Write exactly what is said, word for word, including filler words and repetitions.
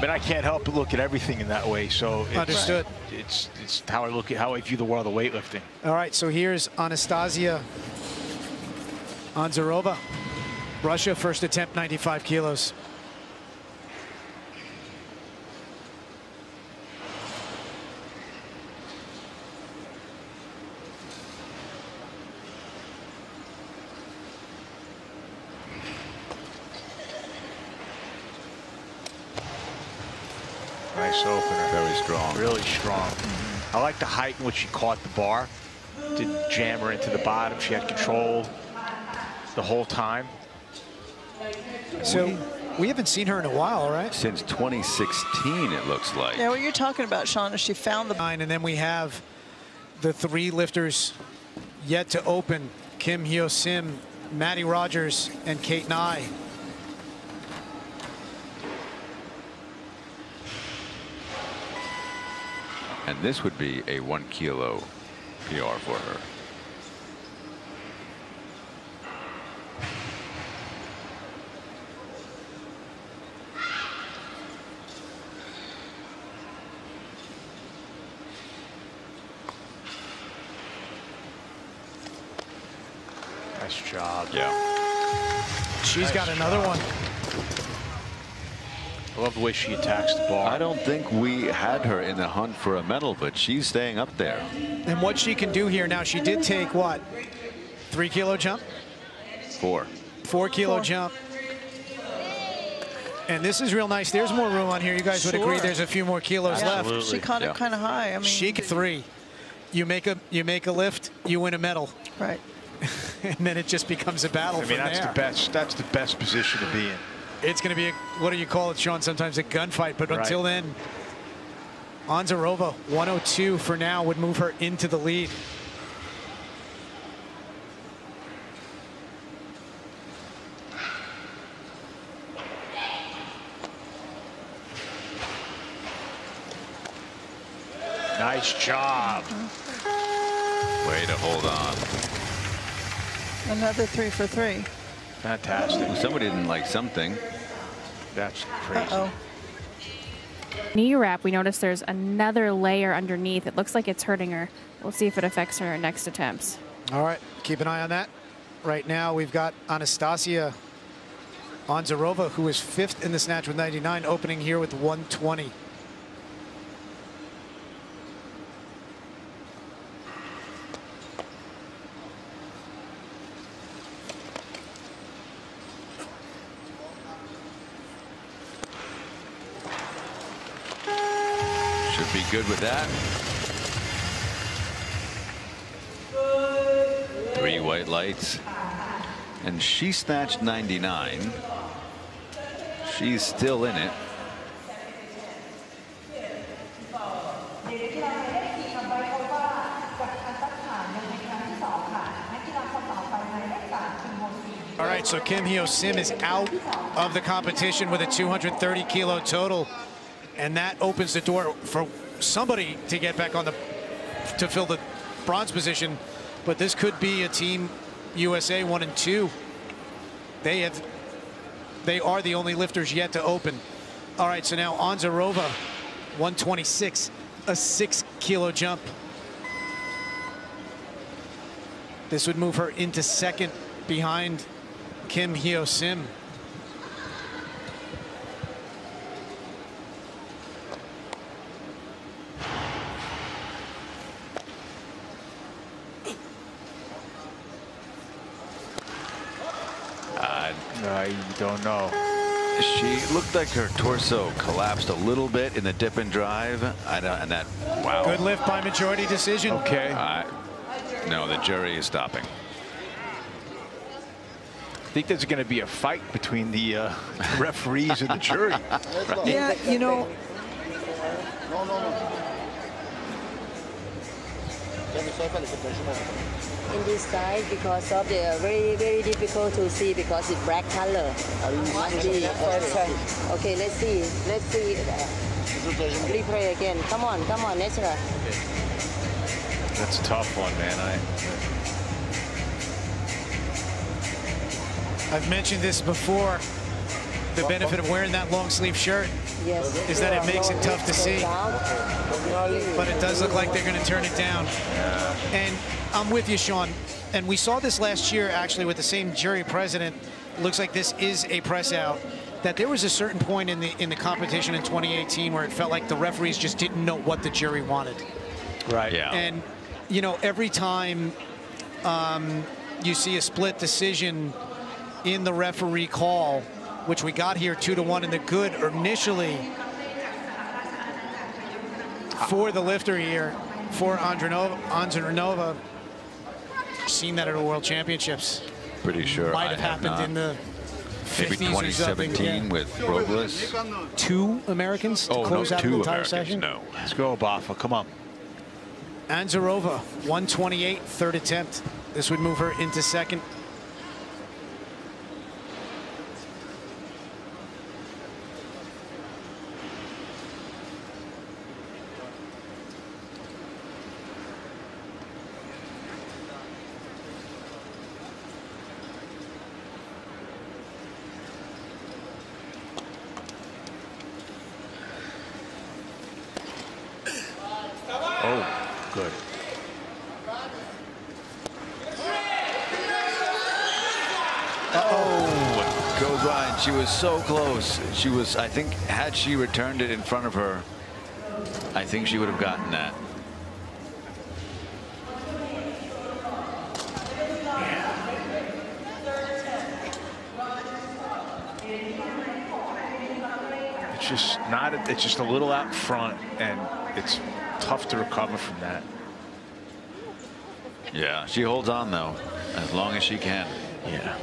But I can't help but look at everything in that way. So it's, understood. It's it's how I look at how I view the world of weightlifting. All right. So here's Anastasia Anzorova, Russia, first attempt, ninety-five kilos. Nice opener. Very strong. Really strong. Mm-hmm. I like the height in which she caught the bar. Didn't jam her into the bottom. She had control the whole time. So we, we haven't seen her in a while, right? Since twenty sixteen, it looks like. Yeah, what you're talking about, Shauna, she found the line. And then we have the three lifters yet to open. Kim Hyo Sim, Mattie Rogers, and Kate Nye. And this would be a one kilo P R for her. Nice job. Yeah. She's nice got another job. one. I love the way she attacks the bar. I don't think we had her in the hunt for a medal, but she's staying up there. And what she can do here now, she did take what? Three kilo jump? Four. Four kilo Four. jump. And this is real nice. There's more room on here. You guys sure. would agree there's a few more kilos Absolutely. left. She caught yeah. it kind of high. I mean, she could three. You make a you make a lift, you win a medal. Right. And then it just becomes a battle. I mean, from that's there. the best that's the best position to be in. It's going to be, a, what do you call it, Sean? Sometimes a gunfight, but right. until then, Anzorova, one oh two for now, would move her into the lead. Nice job. Way to hold on. Another three for three. Fantastic. Well, somebody didn't like something. That's crazy. Uh-oh. Knee wrap, we notice there's another layer underneath. It looks like it's hurting her. We'll see if it affects her next attempts. All right, keep an eye on that. Right now, we've got Anastasia Anzorova, who is fifth in the snatch with ninety-nine, opening here with one twenty. Should be good with that. Three white lights. And she snatched ninety-nine. She's still in it. All right, so Kim Hyo Sim is out of the competition with a two hundred thirty kilo total. And that opens the door for somebody to get back on the, to fill the bronze position. But this could be a team U S A one and two. They have, they are the only lifters yet to open. All right, so now Anzorova, one twenty-six, a six kilo jump. This would move her into second behind Kim Hyo Sim. I don't know. She looked like her torso collapsed a little bit in the dip and drive. I don't, and that, wow. Good lift by majority decision. Okay. Uh, no, the jury is stopping. I think there's going to be a fight between the uh, referees and the jury. Right? Yeah, you know. No, no, no. In this side, because of the very, very difficult to see because it's black color. Okay, let's see. Let's see. Replay again. Come on, come on, Nesra. That's a tough one, man. I... I've mentioned this before. the benefit of wearing that long sleeve shirt is that it makes it tough to see. But it does look like they're going to turn it down. And I'm with you, Sean. And we saw this last year, actually, with the same jury president. It looks like this is a press out. That there was a certain point in the in the competition in twenty eighteen where it felt like the referees just didn't know what the jury wanted. Right. Yeah. And you know, every time um, you see a split decision in the referee call, which we got here two to one in the good initially for the lifter here, for Anzorova. Anzorova, seen that at the World Championships. Pretty sure. Might have happened in the maybe twenty seventeen yeah. with Robles. Two Americans to oh, close no, out the entire Americans, session? No. Let's go, Bafa. Come on. Anzorova, one twenty-eight, third attempt. This would move her into second. She was so close. She was, I think, had she returned it in front of her, I think she would have gotten that. Yeah. It's just not, it's just a little out front, and it's tough to recover from that. Yeah, she holds on, though, as long as she can. Yeah.